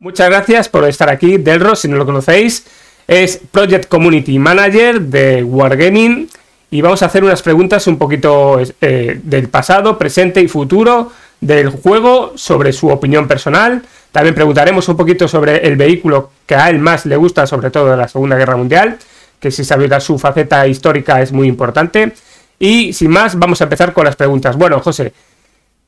Muchas gracias por estar aquí. Delhroh, si no lo conocéis, es Project Community Manager de Wargaming y vamos a hacer unas preguntas un poquito del pasado, presente y futuro del juego, sobre su opinión personal. También preguntaremos un poquito sobre el vehículo que a él más le gusta, sobre todo de la Segunda Guerra Mundial, que si sabéis su faceta histórica es muy importante. Y sin más, vamos a empezar con las preguntas. Bueno, José,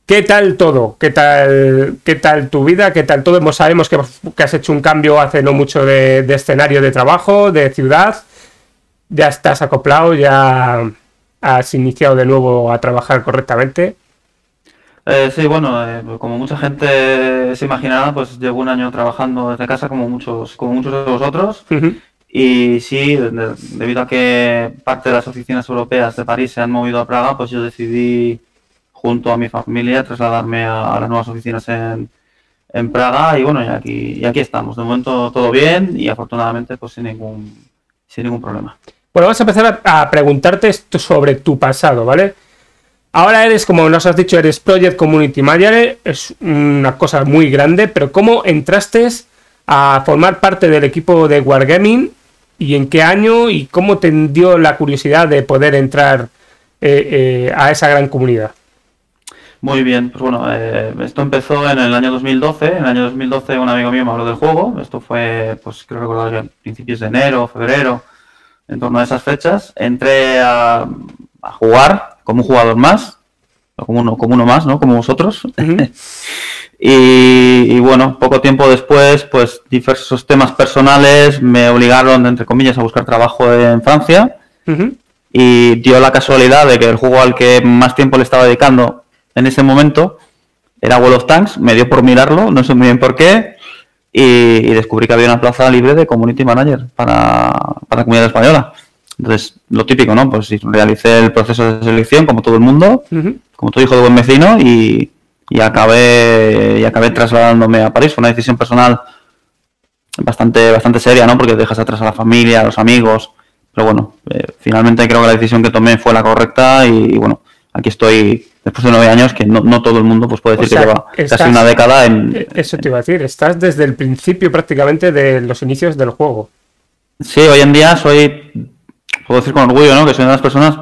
¿qué tal todo? ¿Qué tal tu vida? ¿Qué tal todo? Sabemos que has hecho un cambio hace no mucho de escenario de trabajo, de ciudad. Ya estás acoplado, ya has iniciado de nuevo a trabajar correctamente. Sí, bueno, como mucha gente se imaginará, pues llevo un año trabajando desde casa como muchos de vosotros. Y sí, debido a que parte de las oficinas europeas de París se han movido a Praga, pues yo decidí, junto a mi familia, trasladarme a las nuevas oficinas en Praga. Y bueno, y aquí estamos. De momento todo bien y afortunadamente pues sin ningún problema. Bueno, vamos a empezar a preguntarte esto sobre tu pasado, ¿vale? Ahora eres, como nos has dicho, eres Project Community Manager. Es una cosa muy grande, pero ¿cómo entraste a formar parte del equipo de Wargaming? ¿Y en qué año? ¿Y cómo te dio la curiosidad de poder entrar a esa gran comunidad? Muy bien, pues bueno, esto empezó en el año 2012. En el año 2012 un amigo mío me habló del juego. Esto fue, pues creo recordar, a principios de enero, febrero, en torno a esas fechas. Entré a jugar como un jugador más, o como uno más, ¿no? Como vosotros. Y bueno, poco tiempo después, pues diversos temas personales me obligaron, entre comillas, a buscar trabajo en Francia. Y dio la casualidad de que el juego al que más tiempo le estaba dedicando en ese momento era World of Tanks. Me dio por mirarlo, no sé muy bien por qué, y descubrí que había una plaza libre de Community Manager para la comunidad española. Entonces, lo típico, ¿no? Pues realicé el proceso de selección, como todo el mundo, como todo hijo de buen vecino, y acabé trasladándome a París. Fue una decisión personal bastante seria, ¿no? Porque dejas atrás a la familia, a los amigos, pero bueno, finalmente creo que la decisión que tomé fue la correcta, y bueno, aquí estoy después de 9 años, que no todo el mundo pues puede decir, o sea, que lleva casi una década en... Eso te iba a decir, estás desde el principio prácticamente de los inicios del juego. Sí, hoy en día puedo decir con orgullo, ¿no?, que soy una de las personas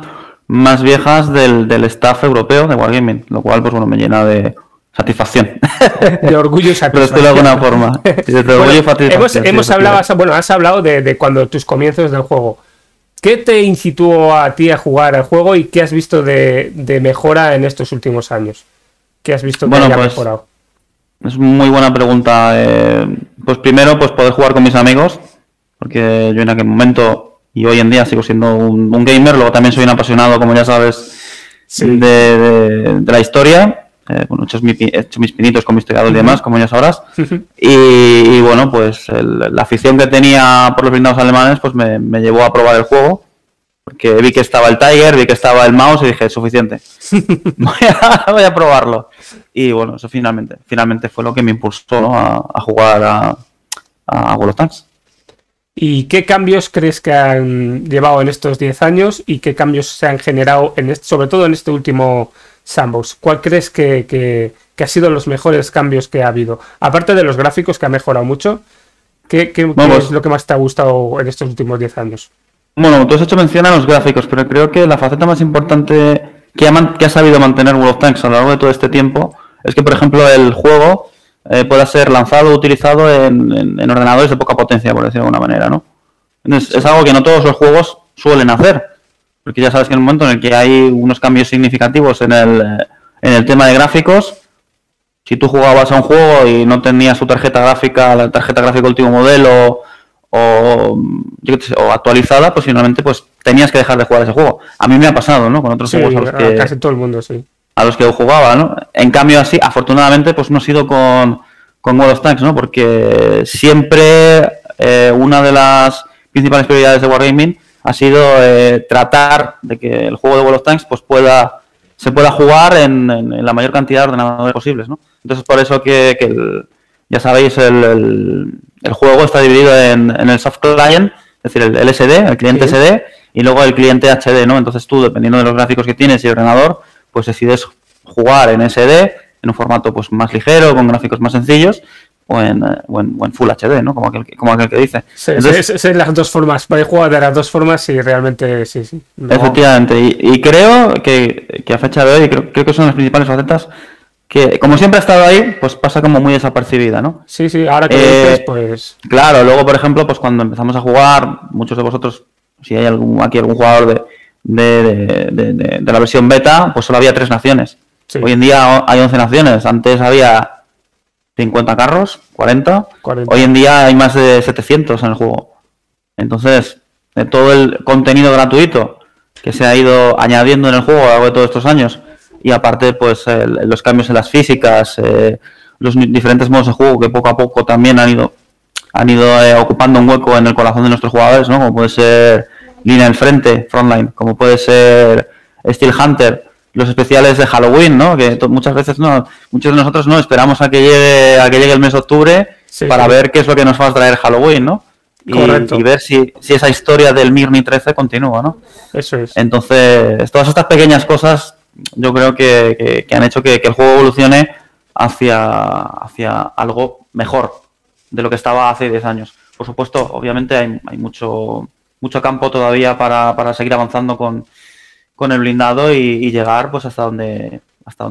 más viejas del staff europeo de Wargaming, lo cual pues bueno, me llena de satisfacción. De orgullo y satisfacción. Pero de alguna forma. De orgullo, bueno, y satisfacción. Hemos hablado, bueno, has hablado de cuando tus comienzos del juego. ¿Qué te incitó a ti a jugar al juego y qué has visto de mejora en estos últimos años? ¿Qué has visto que haya mejorado? Es muy buena pregunta. Pues primero, pues poder jugar con mis amigos, porque yo en aquel momento y hoy en día sigo siendo un gamer. Luego también soy un apasionado, como ya sabes, de la historia. Bueno, he hecho mis pinitos como historiador y demás, como ya sabrás. Y bueno, pues la afición que tenía por los blindados alemanes pues me llevó a probar el juego, porque vi que estaba el Tiger, vi que estaba el Mouse y dije, suficiente, voy a probarlo. Y bueno, eso finalmente fue lo que me impulsó, ¿no?, a jugar a World of Tanks. ¿Y qué cambios crees que han llevado en estos 10 años y qué cambios se han generado, sobre todo en este último sandbox? ¿Cuál crees que ha sido los mejores cambios que ha habido? Aparte de los gráficos, que ha mejorado mucho, ¿qué es lo que más te ha gustado en estos últimos 10 años? Bueno, tú has hecho mención a los gráficos, pero creo que la faceta más importante que ha sabido mantener World of Tanks a lo largo de todo este tiempo es que, por ejemplo, el juego pueda ser lanzado o utilizado en ordenadores de poca potencia, por decirlo de alguna manera, ¿no? Entonces, es algo que no todos los juegos suelen hacer. Porque ya sabes que en el momento en el que hay unos cambios significativos en el tema de gráficos, si tú jugabas a un juego y no tenías tu tarjeta gráfica, la tarjeta gráfica último modelo o actualizada, pues finalmente pues tenías que dejar de jugar ese juego. A mí me ha pasado, ¿no?, con otros juegos a los que, casi todo el mundo, a los que jugaba, ¿no? En cambio, así, afortunadamente, pues no ha sido con World of Tanks, ¿no? Porque siempre una de las principales prioridades de Wargaming ha sido tratar de que el juego de World of Tanks pues se pueda jugar en la mayor cantidad de ordenadores posibles, ¿no? Entonces, por eso ya sabéis, el juego está dividido en el soft client, es decir, el SD, el cliente SD, y luego el cliente HD, ¿no? Entonces tú, dependiendo de los gráficos que tienes y el ordenador, pues decides jugar en SD, en un formato pues más ligero, con gráficos más sencillos, o en Full HD, ¿no? Como aquel que dice. Sí, entonces, es las dos formas, puedes jugar de las dos formas y realmente sí, sí. No. Efectivamente, y creo que a fecha de hoy, creo que son las principales facetas que, como siempre ha estado ahí, pues pasa como muy desapercibida, ¿no? Sí, sí, ahora que dices, pues... Claro, luego, por ejemplo, pues cuando empezamos a jugar, muchos de vosotros, si hay algún jugador de la versión beta, pues solo había 3 naciones. Sí. Hoy en día hay 11 naciones, antes había 50 carros, 40. Hoy en día hay más de 700 en el juego. Entonces, de todo el contenido gratuito que se ha ido añadiendo en el juego a lo largo de todos estos años, y aparte pues los cambios en las físicas, los diferentes modos de juego que poco a poco también han ido ocupando un hueco en el corazón de nuestros jugadores, ¿no? Como puede ser Línea del Frente, Frontline, como puede ser Steel Hunter, los especiales de Halloween, ¿no? Que muchas veces muchos de nosotros no esperamos a que llegue el mes de octubre, sí, para ver qué es lo que nos va a traer Halloween, ¿no? Y ver si esa historia del Mirni 13 continúa, ¿no? Eso es. Entonces, todas estas pequeñas cosas yo creo que han hecho que el juego evolucione hacia algo mejor de lo que estaba hace 10 años. Por supuesto, obviamente hay mucho campo todavía para seguir avanzando con el blindado y llegar pues hasta donde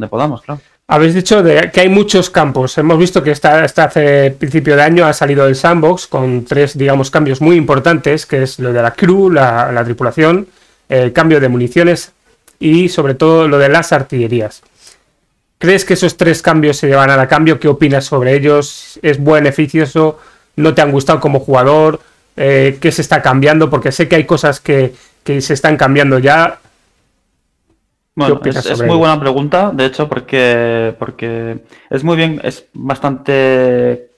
podamos, claro. Habéis dicho que hay muchos campos. Hemos visto que hace principio de año ha salido el sandbox con 3, digamos, cambios muy importantes, que es lo de la crew, la tripulación, el cambio de municiones y sobre todo lo de las artillerías. ¿Crees que esos 3 cambios se llevan a la cambio? ¿Qué opinas sobre ellos? ¿Es beneficioso? ¿No te han gustado como jugador? ¿Qué se está cambiando? Porque sé que hay cosas que se están cambiando ya. Bueno, es muy buena pregunta, de hecho, porque es bastante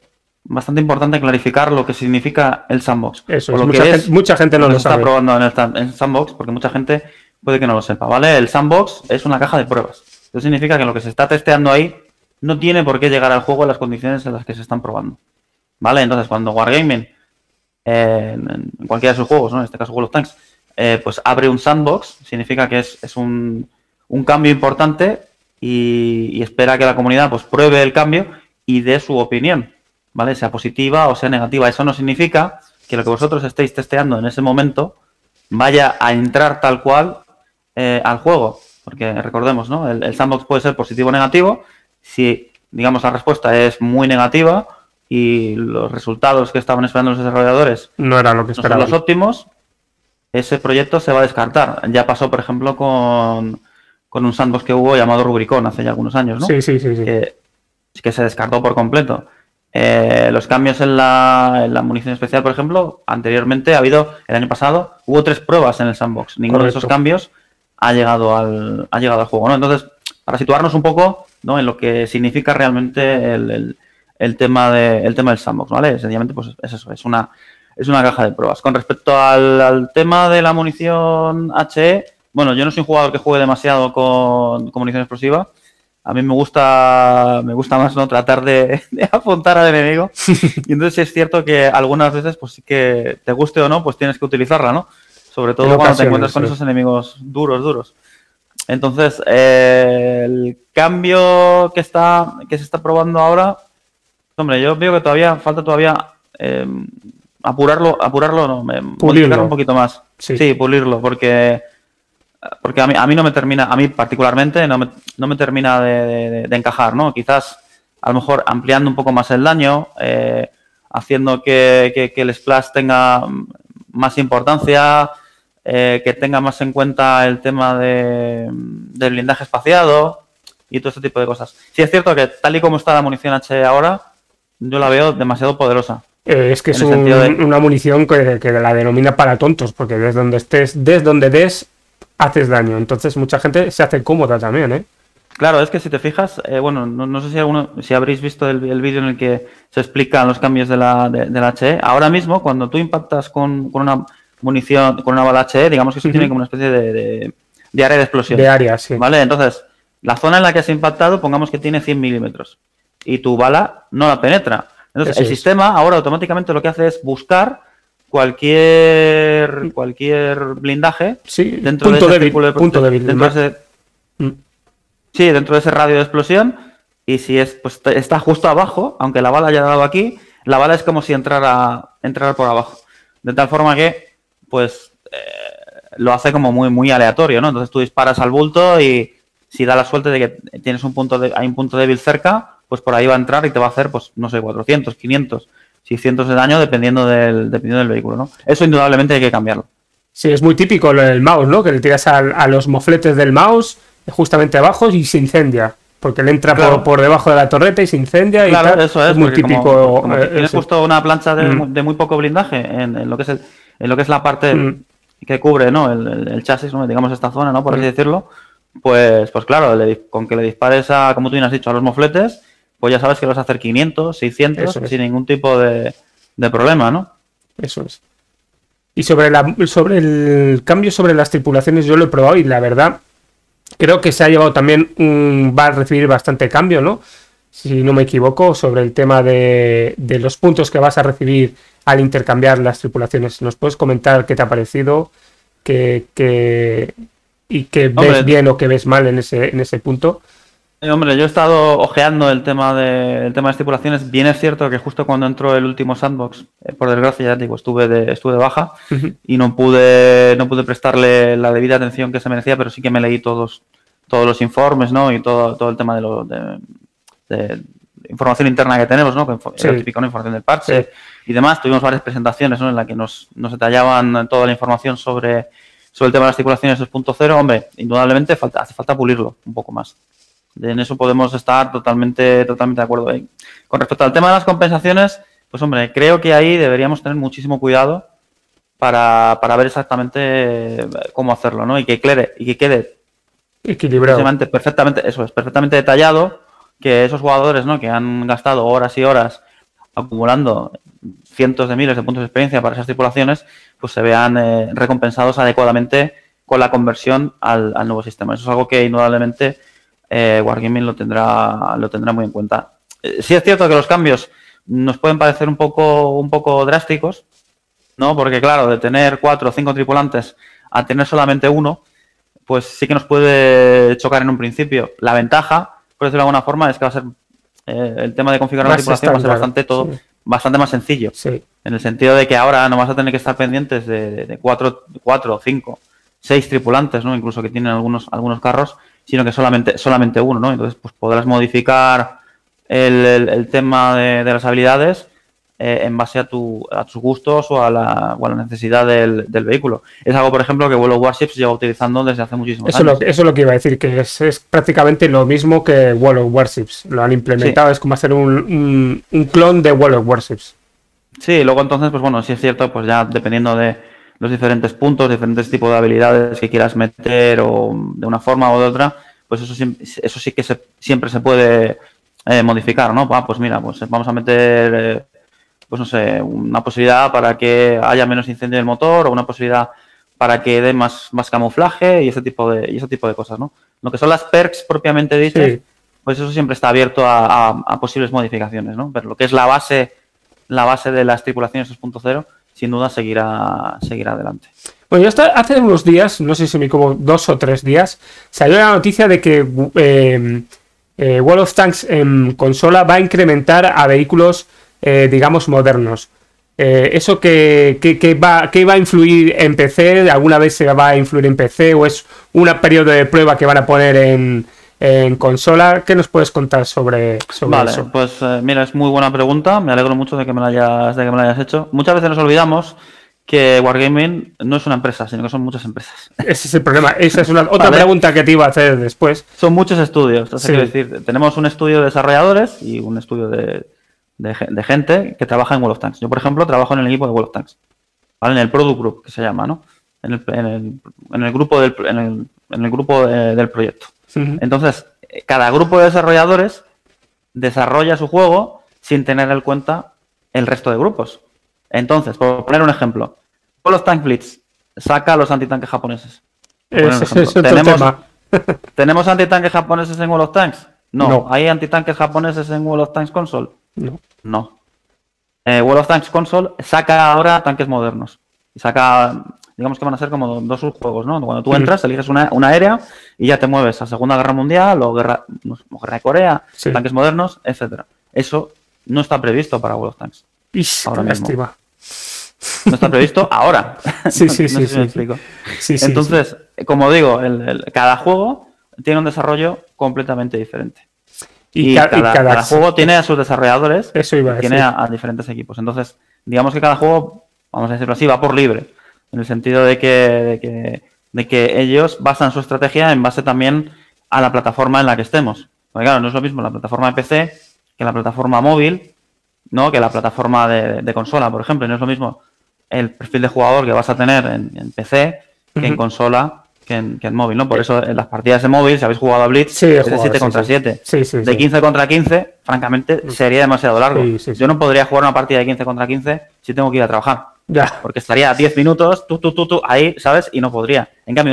importante clarificar lo que significa el sandbox. Eso es, mucha gente no lo sabe. Está probando en sandbox, porque mucha gente puede que no lo sepa, ¿vale? El sandbox es una caja de pruebas. Eso significa que lo que se está testeando ahí no tiene por qué llegar al juego en las condiciones en las que se están probando, ¿vale? Entonces, cuando Wargaming, en cualquiera de sus juegos, ¿no? En este caso World of Tanks, pues abre un sandbox, significa que es un cambio importante y espera que la comunidad pues pruebe el cambio y dé su opinión, ¿vale? Sea positiva o sea negativa. Eso no significa que lo que vosotros estéis testeando en ese momento vaya a entrar tal cual al juego, porque recordemos, ¿no? El sandbox puede ser positivo o negativo. Si, digamos, la respuesta es muy negativa y los resultados que estaban esperando los desarrolladores no eran lo que esperaban, no son los óptimos, ese proyecto se va a descartar. Ya pasó, por ejemplo, con un sandbox que hubo llamado Rubicón hace ya algunos años, ¿no? Sí. Que se descartó por completo. Los cambios en la munición especial, por ejemplo, anteriormente el año pasado hubo 3 pruebas en el sandbox. Ninguno de esos cambios ha llegado al juego, ¿no? Entonces, para situarnos un poco, ¿no?, en lo que significa realmente el tema del sandbox, ¿vale? Sencillamente, pues es eso, es una caja de pruebas. Con respecto al tema de la munición HE, bueno, yo no soy un jugador que juegue demasiado con munición explosiva. A mí me gusta más, ¿no?, tratar de apuntar al enemigo. Y entonces sí es cierto que algunas veces, pues sí que te guste o no, pues tienes que utilizarla, ¿no? Sobre todo cuando te encuentras con esos enemigos duros. Entonces, el cambio que se está probando ahora, hombre, yo veo que falta todavía apurarlo, no, modificarlo un poquito más. Sí, pulirlo, porque a mí no me termina, a mí particularmente no me termina de encajar, ¿no? Quizás a lo mejor ampliando un poco más el daño, haciendo que el splash tenga más importancia, que tenga más en cuenta el tema del blindaje espaciado y todo este tipo de cosas. Sí, es cierto que tal y como está la munición HE ahora, yo la veo demasiado poderosa. Es que es una munición que la denomina para tontos, porque desde donde estés, haces daño. Entonces mucha gente se hace cómoda también, ¿eh? Claro, es que si te fijas, bueno, no sé si habréis visto el vídeo en el que se explican los cambios de la HE. Ahora mismo, cuando tú impactas con una munición, con una bala HE, digamos que eso tiene como una especie de área de explosión. De área, sí. ¿Vale? Entonces, la zona en la que has impactado, pongamos que tiene 100 milímetros y tu bala no la penetra. Entonces, eso el sistema ahora automáticamente lo que hace es buscar cualquier blindaje, sí, dentro punto de ese débil, dentro de ese radio de explosión, Y si es, pues está justo abajo, aunque la bala haya dado aquí, la bala es como si entrara por abajo. De tal forma que, pues, lo hace como muy aleatorio, ¿no? Entonces tú disparas al bulto y si da la suerte de que tienes hay un punto débil cerca, pues por ahí va a entrar y te va a hacer, pues, no sé, 400, 500, 600 de daño dependiendo del vehículo, ¿no? Eso indudablemente hay que cambiarlo. Sí, es muy típico el mouse, ¿no? Que le tiras a los mofletes del mouse justamente abajo y se incendia. Porque le entra claro, por debajo de la torreta y se incendia y claro, tal. Eso es muy típico. Como tienes justo una plancha de muy poco blindaje en lo que es la parte que cubre, ¿no? El chasis, ¿no? Digamos esta zona, ¿no? Por así decirlo. Pues claro, con que le dispares a, como tú bien has dicho, a los mofletes, pues ya sabes que vas a hacer 500, 600 eso sin ningún tipo de problema, ¿no? Eso es. Y sobre el cambio sobre las tripulaciones, yo lo he probado y la verdad... Creo que se ha llevado también, va a recibir bastante cambio, ¿no? Si no me equivoco, sobre el tema de los puntos que vas a recibir al intercambiar las tripulaciones. ¿Nos puedes comentar qué te ha parecido? ¿Y qué ves bien o qué ves mal en ese punto? Hombre, yo he estado ojeando el tema de las tripulaciones. Bien es cierto que justo cuando entró el último sandbox, por desgracia, ya digo, estuve de baja y no pude prestarle la debida atención que se merecía, pero sí que me leí todos los informes, ¿no? Y todo el tema de información interna que tenemos, ¿no? Sí. Lo típico, ¿no? Información del parche y demás. Tuvimos varias presentaciones, ¿no? En las que nos detallaban toda la información sobre el tema de las tripulaciones 2.0. Hombre, indudablemente hace falta pulirlo un poco más. En eso podemos estar totalmente de acuerdo. Con respecto al tema de las compensaciones, pues hombre, creo que ahí deberíamos tener muchísimo cuidado para ver exactamente cómo hacerlo, ¿no? Y que quede equilibrado, perfectamente, eso es, perfectamente detallado, que esos jugadores, ¿no? Que han gastado horas y horas acumulando cientos de miles de puntos de experiencia para esas tripulaciones, pues se vean recompensados adecuadamente con la conversión al nuevo sistema. Eso es algo que indudablemente Wargaming lo tendrá muy en cuenta. Sí es cierto que los cambios nos pueden parecer un poco drásticos, ¿no? Porque claro, de tener 4 o 5 tripulantes a tener solamente uno, pues sí que nos puede chocar en un principio. La ventaja, por decirlo de alguna forma, es que va a ser el tema de configurar la tripulación va a ser bastante más sencillo, en el sentido de que ahora no vas a tener que estar pendientes de 4, 5, 6 tripulantes, ¿no? Incluso que tienen algunos carros, sino que solamente uno, ¿no? Entonces, pues podrás modificar el tema de las habilidades en base a tus gustos o a la necesidad del vehículo. Es algo, por ejemplo, que World of Warships lleva utilizando desde hace muchísimos años. Eso es lo que iba a decir, que es prácticamente lo mismo que World of Warships. Lo han implementado, es como hacer un clon de World of Warships. Sí, luego entonces, pues bueno, si es cierto, pues ya dependiendo de los diferentes puntos, diferentes tipos de habilidades que quieras meter o de una forma o de otra, pues eso sí que siempre se puede modificar, ¿no? Ah, pues mira, pues vamos a meter, pues no sé, una posibilidad para que haya menos incendio del motor o una posibilidad para que dé más camuflaje y ese tipo de cosas, ¿no? Lo que son las perks propiamente dichas, pues eso siempre está abierto a posibles modificaciones, ¿no? Pero lo que es la base de las tripulaciones 2.0, sin duda seguirá adelante. Bueno, ya hace unos días, no sé si como 2 o 3 días, salió la noticia de que World of Tanks en consola va a incrementar a vehículos, digamos, modernos. ¿Eso qué va a influir en PC? ¿Alguna vez se va a influir en PC? ¿O es un periodo de prueba que van a poner en consola? ¿Qué nos puedes contar sobre eso? Vale, pues mira, es muy buena pregunta. Me alegro mucho de que me la hayas hecho. Muchas veces nos olvidamos que Wargaming no es una empresa, sino que son muchas empresas. Ese es el problema. Esa es una otra pregunta que te iba a hacer después. Son muchos estudios. Entonces, quiero decir, tenemos un estudio de desarrolladores y un estudio de gente que trabaja en World of Tanks. Yo, por ejemplo, trabajo en el equipo de World of Tanks, ¿vale? En el Product Group, que se llama, ¿no? En el grupo del proyecto. Entonces, cada grupo de desarrolladores desarrolla su juego sin tener en cuenta el resto de grupos. Entonces, por poner un ejemplo, World of Tanks Blitz saca los antitanques japoneses. ¿Tenemos antitanques japoneses en World of Tanks? No. ¿Hay antitanques japoneses en World of Tanks Console? No. World of Tanks Console saca ahora tanques modernos. Y saca digamos que van a ser como dos subjuegos, ¿no? Cuando tú entras, eliges una aérea y ya te mueves a Segunda Guerra Mundial o Guerra de Corea, sí, tanques modernos, etcétera. Eso no está previsto para World of Tanks. Ish, ahora mismo. Lástima. No está previsto ahora. Sí, sí, sí. No sé si me explico. Sí, sí, entonces, sí, como digo, cada juego tiene un desarrollo completamente diferente. Y cada juego tiene a sus desarrolladores, eso iba a decir, tiene a diferentes equipos. Entonces, digamos que cada juego, vamos a decirlo así, va por libre. En el sentido de que ellos basan su estrategia en base también a la plataforma en la que estemos. Porque claro, no es lo mismo la plataforma de PC que la plataforma móvil, ¿no? Que la plataforma de consola, por ejemplo. Y no es lo mismo el perfil de jugador que vas a tener en PC que en consola, que en móvil, ¿no? Por eso en las partidas de móvil, si habéis jugado a Blitz, sí, es de 7 contra 7. Sí, sí, de 15 contra 15, francamente, sería demasiado largo. Sí, sí, sí. Yo no podría jugar una partida de 15 contra 15 si tengo que ir a trabajar. Ya. Porque estaría a 10 minutos, tú, ahí, ¿sabes? Y no podría. En cambio,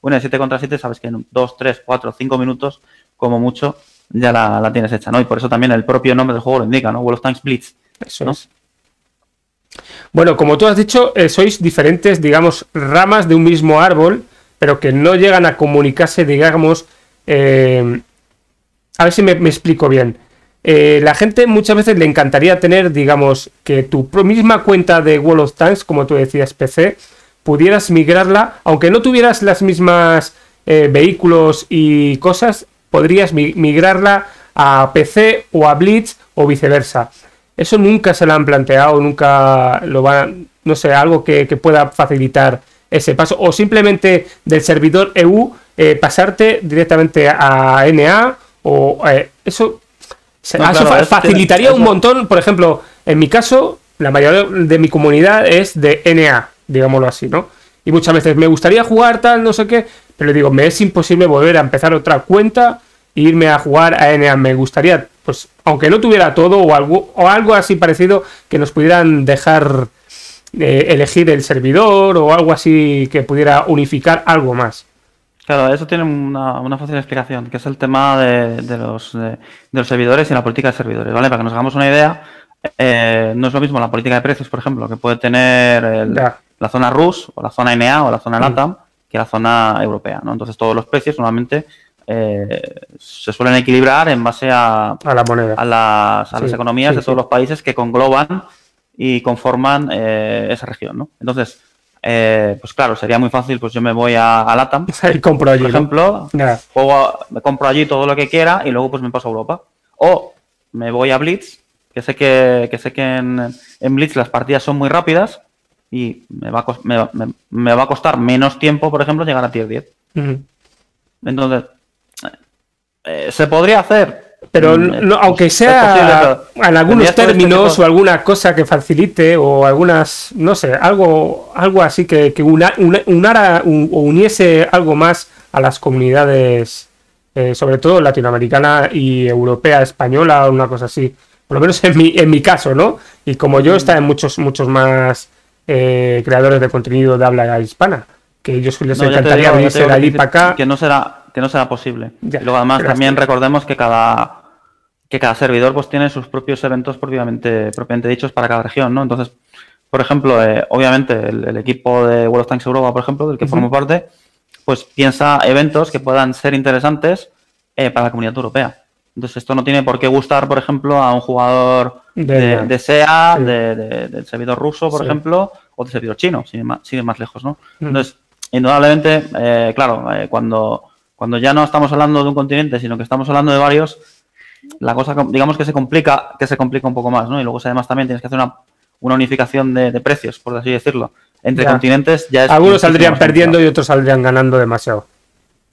una de 7 contra 7, sabes que en 2, 3, 4, 5 minutos, como mucho, ya la tienes hecha, ¿no? Y por eso también el propio nombre del juego lo indica, ¿no? World of Tanks Blitz. Eso, ¿no? Es. Bueno, como tú has dicho, sois diferentes, digamos, ramas de un mismo árbol, pero que no llegan a comunicarse, digamos... a ver si me explico bien. La gente muchas veces le encantaría tener, digamos, que tu misma cuenta de World of Tanks, como tú decías, PC, pudieras migrarla, aunque no tuvieras las mismas vehículos y cosas, podrías migrarla a PC o a Blitz o viceversa. Eso nunca se lo han planteado, nunca lo van... No sé, algo que pueda facilitar ese paso, o simplemente del servidor EU pasarte directamente a NA o eso, no, claro, eso facilitaría un montón. Por ejemplo, en mi caso, la mayoría de mi comunidad es de NA, digámoslo así, ¿no? Y muchas veces me gustaría jugar tal, no sé qué, pero digo, me es imposible volver a empezar otra cuenta e irme a jugar a NA. Me gustaría, pues, aunque no tuviera todo o algo así parecido, que nos pudieran dejar... elegir el servidor o algo así que pudiera unificar algo más. Claro, eso tiene una fácil explicación, que es el tema de los servidores y la política de servidores, ¿vale? Para que nos hagamos una idea, no es lo mismo la política de precios, por ejemplo, que puede tener la zona RUS o la zona NA o la zona LATAM que la zona europea, ¿no? Entonces todos los precios normalmente se suelen equilibrar en base a la moneda, a las economías de todos los países que congloban y conforman esa región, ¿no? Entonces, pues claro, sería muy fácil, pues yo me voy a LATAM, y compro allí, por ejemplo, me compro allí todo lo que quiera y luego pues me paso a Europa. O me voy a Blitz, que sé que en Blitz las partidas son muy rápidas y me va a costar menos tiempo, por ejemplo, llegar a Tier 10. Entonces, se podría hacer... Pero no, aunque sea en algunos términos o alguna cosa que facilite o algunas, no sé, algo así que uniese algo más a las comunidades, sobre todo latinoamericana y europea, española o una cosa así, por lo menos en mi caso, ¿no? Y como yo está en muchos más creadores de contenido de habla hispana, que yo les encantaría venirse de allí para acá. Que no será posible. Ya, y luego además también recordemos que cada servidor pues tiene sus propios eventos propiamente dichos para cada región, ¿no? Entonces, por ejemplo, obviamente el equipo de World of Tanks Europa, por ejemplo, del que formo parte, pues piensa eventos que puedan ser interesantes para la comunidad europea. Entonces esto no tiene por qué gustar, por ejemplo, a un jugador de SEA, del servidor ruso, por ejemplo, o del servidor chino, sin ir más lejos, ¿no? Entonces, indudablemente, claro, cuando ya no estamos hablando de un continente, sino que estamos hablando de varios, la cosa, digamos, que se complica un poco más, ¿no? Y luego, además, también tienes que hacer una unificación de precios, por así decirlo, entre continentes. Ya es algunos saldrían perdiendo y otros saldrían ganando demasiado.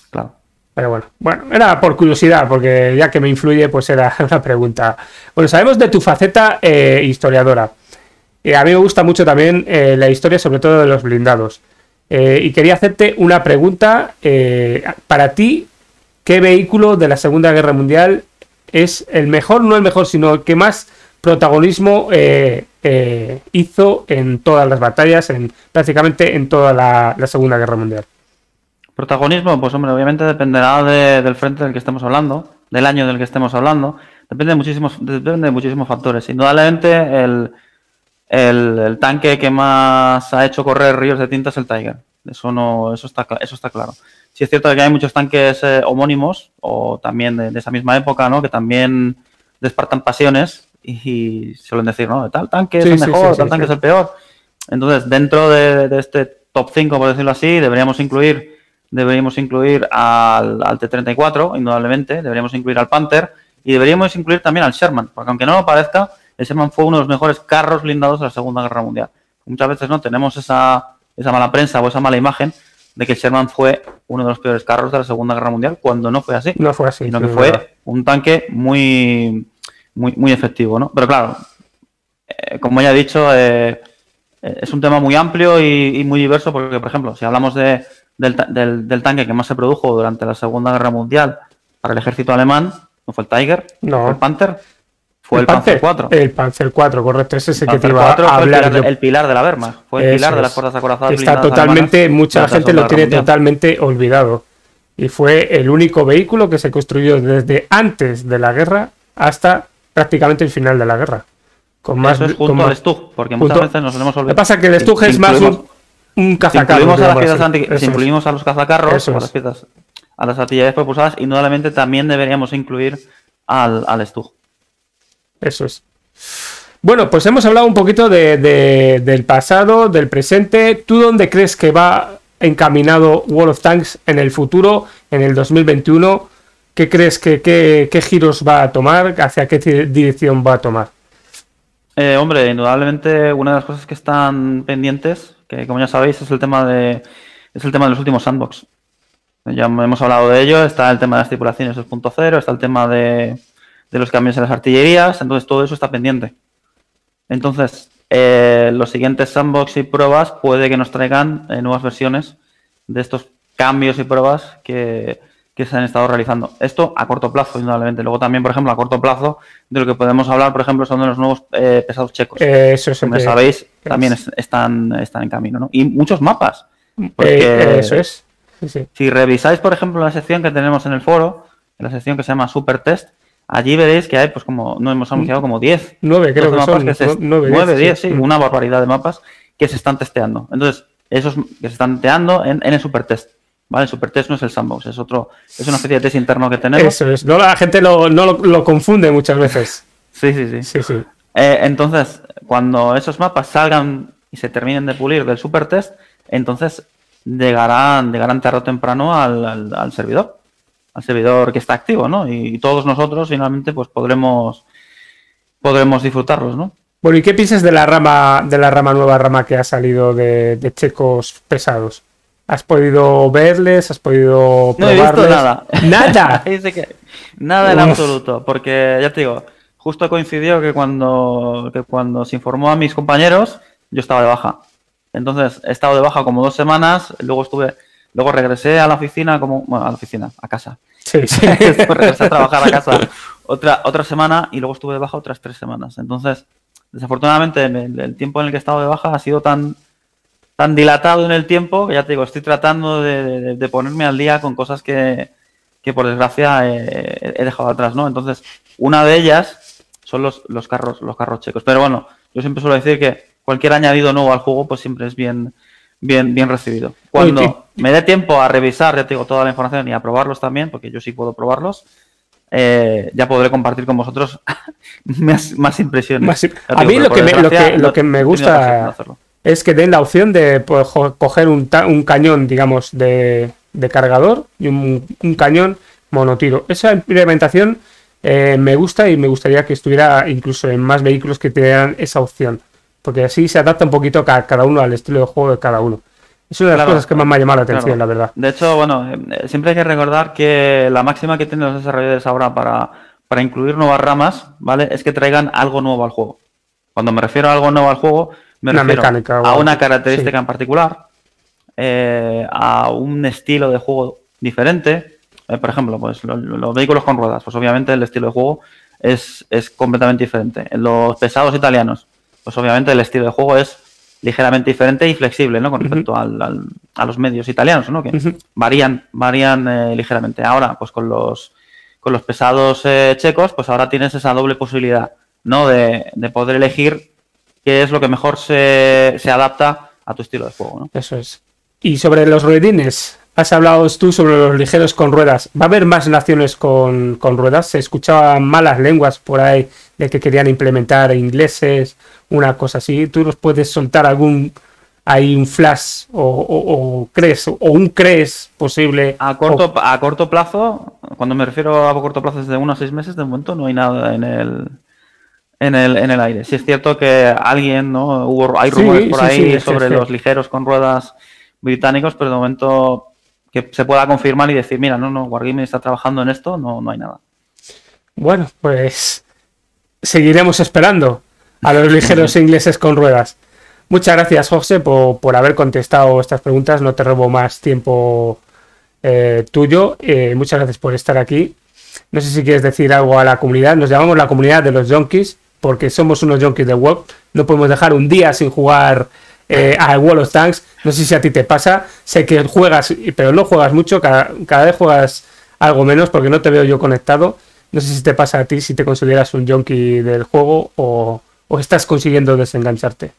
Claro. Pero bueno, era por curiosidad, porque ya que me influye, pues era una pregunta. Bueno, sabemos de tu faceta historiadora. A mí me gusta mucho también la historia, sobre todo de los blindados. Y quería hacerte una pregunta. Para ti, ¿qué vehículo de la Segunda Guerra Mundial es el mejor? No el mejor, sino el que más protagonismo hizo en todas las batallas, prácticamente en toda la Segunda Guerra Mundial. Protagonismo, pues hombre, obviamente dependerá del frente del que estemos hablando, del año del que estemos hablando. Depende de muchísimos factores. Indudablemente el el tanque que más ha hecho correr ríos de tinta es el Tiger. Eso no, eso está claro. Sí es cierto que hay muchos tanques homónimos o también de esa misma época, ¿no? Que también despertan pasiones y suelen decir, ¿no? Tal tanque es el mejor, tal tanque es el peor. Entonces, dentro de este top 5, por decirlo así, deberíamos incluir al T-34, indudablemente, deberíamos incluir al Panther y deberíamos incluir también al Sherman, porque aunque no lo parezca, el Sherman fue uno de los mejores carros blindados de la Segunda Guerra Mundial. Muchas veces no tenemos esa mala prensa o esa mala imagen de que el Sherman fue uno de los peores carros de la Segunda Guerra Mundial, cuando no fue así. No fue así. Sino que fue un tanque muy, muy, muy efectivo, ¿no? Pero claro, como ya he dicho, es un tema muy amplio y muy diverso, porque, por ejemplo, si hablamos del tanque que más se produjo durante la Segunda Guerra Mundial para el ejército alemán, no fue el Tiger, no fue el Panther, fue el Panzer 4. El Panzer 4, correcto, ese es el que te iba a hablar. El pilar de la Wehrmacht, fue el pilar de las fuerzas acorazadas. Está totalmente, mucha gente lo tiene totalmente olvidado. Y fue el único vehículo que se construyó desde antes de la guerra hasta prácticamente el final de la guerra. Con más, eso es junto al Stug, porque muchas veces nos hemos olvidado. Lo que pasa es que el Stug es más un cazacarros. Si incluimos a los cazacarros, a las artillerías propulsadas, indudablemente también deberíamos incluir al Stug. Eso es. Bueno, pues hemos hablado un poquito del pasado, del presente. ¿Tú dónde crees que va encaminado World of Tanks en el futuro, en el 2021? ¿Qué crees qué giros va a tomar? ¿Hacia qué dirección va a tomar? Hombre, indudablemente una de las cosas que están pendientes, que como ya sabéis, es el tema de los últimos sandbox. Ya hemos hablado de ello, está el tema de las tripulaciones 2.0, está el tema de los cambios en las artillerías, entonces todo eso está pendiente. Entonces, los siguientes sandbox y pruebas puede que nos traigan nuevas versiones de estos cambios y pruebas que se han estado realizando. Esto a corto plazo, indudablemente. Luego también, por ejemplo, a corto plazo, de lo que podemos hablar, por ejemplo, son de los nuevos pesados checos. Eso es. Como sabéis, también están en camino, ¿no? Y muchos mapas. Eso es. Sí, sí. Si revisáis, por ejemplo, la sección que tenemos en el foro, en la sección que se llama Super Test, allí veréis que hay, pues como no hemos anunciado, como 10. 9, creo que son. 9, 10, sí. Una barbaridad de mapas que se están testeando. Entonces, esos que se están testeando en el Super Test. Vale, el Supertest no es el sandbox, es una especie de test interno que tenemos. Eso es, no, la gente lo confunde muchas veces. Sí. Entonces, cuando esos mapas salgan y se terminen de pulir del Supertest, entonces llegarán tarde o temprano al servidor que está activo, ¿no? Y todos nosotros finalmente pues podremos disfrutarlos, ¿no? Bueno, ¿y qué piensas de la nueva rama que ha salido de checos pesados? ¿Has podido verles? ¿Has podido probarles? No he visto nada. ¿Nada? Nada en absoluto, porque ya te digo, justo coincidió que cuando se informó a mis compañeros, yo estaba de baja. Entonces, he estado de baja como 2 semanas, luego regresé a la oficina, a casa. Sí. Regresé a trabajar a casa otra semana y luego estuve de baja otras 3 semanas. Entonces, desafortunadamente, el tiempo en el que he estado de baja ha sido tan dilatado en el tiempo, que ya te digo, estoy tratando de ponerme al día con cosas que por desgracia he dejado atrás, ¿no? Entonces, una de ellas son los carros checos. Pero bueno, yo siempre suelo decir que cualquier añadido nuevo al juego, pues siempre es bien recibido. Cuando me dé tiempo a revisar, ya te digo, toda la información y a probarlos también, porque yo sí puedo probarlos, ya podré compartir con vosotros más impresiones. A mí lo que me gusta es que den la opción de pues, coger un cañón, digamos, de cargador y un cañón monotiro. Esa implementación me gusta y me gustaría que estuviera incluso en más vehículos que tuvieran esa opción. Porque así se adapta un poquito a cada uno al estilo de juego de cada uno. Es una de las cosas que más me ha llamado la atención, la verdad. De hecho, bueno, siempre hay que recordar que la máxima que tienen los desarrolladores ahora para incluir nuevas ramas, ¿vale? Es que traigan algo nuevo al juego. Cuando me refiero a algo nuevo al juego, me refiero mecánica, a una característica en particular, a un estilo de juego diferente. Por ejemplo, pues los vehículos con ruedas, pues obviamente el estilo de juego es completamente diferente. Los pesados italianos, pues obviamente el estilo de juego es ligeramente diferente y flexible, ¿no? Con respecto a los medios italianos, ¿no? Que varían ligeramente. Ahora, pues con los pesados checos, pues ahora tienes esa doble posibilidad, ¿no? De poder elegir qué es lo que mejor se adapta a tu estilo de juego, ¿no? Eso es. Y sobre los ruedines, has hablado tú sobre los ligeros con ruedas. ¿Va a haber más naciones con ruedas? Se escuchaban malas lenguas por ahí de que querían implementar ingleses, una cosa así. ¿Tú nos puedes soltar algún... hay un flash o crees o un crees posible a corto plazo? Cuando me refiero a corto plazo es de 1 a 6 meses. De momento no hay nada en el aire. Sí es cierto que alguien, ¿no? Hay rumores por ahí sobre los ligeros con ruedas británicos, pero de momento que se pueda confirmar y decir, mira, no, Wargaming está trabajando en esto, no hay nada. Bueno, pues seguiremos esperando a los ligeros ingleses con ruedas. Muchas gracias, José, por haber contestado estas preguntas. No te robo más tiempo tuyo. Muchas gracias por estar aquí. No sé si quieres decir algo a la comunidad. Nos llamamos la comunidad de los junkies porque somos unos junkies de web. No podemos dejar un día sin jugar a World of Tanks. No sé si a ti te pasa. Sé que juegas, pero no juegas mucho. Cada vez juegas algo menos porque no te veo yo conectado. No sé si te pasa a ti, si te consideras un junkie del juego o estás consiguiendo desengancharte.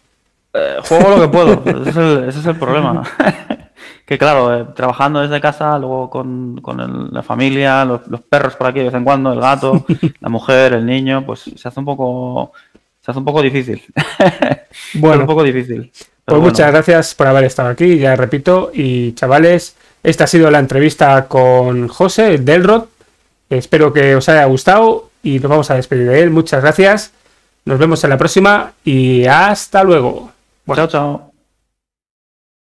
Juego lo que puedo, ese es el problema. Que claro, trabajando desde casa, luego con la familia, los perros por aquí de vez en cuando, el gato, la mujer, el niño, pues se hace un poco difícil. Bueno, un poco difícil. Pues bueno. Muchas gracias por haber estado aquí, ya repito, y chavales, esta ha sido la entrevista con José Delhroh. Espero que os haya gustado y nos vamos a despedir de él. Muchas gracias, nos vemos en la próxima y hasta luego. Bueno, chao.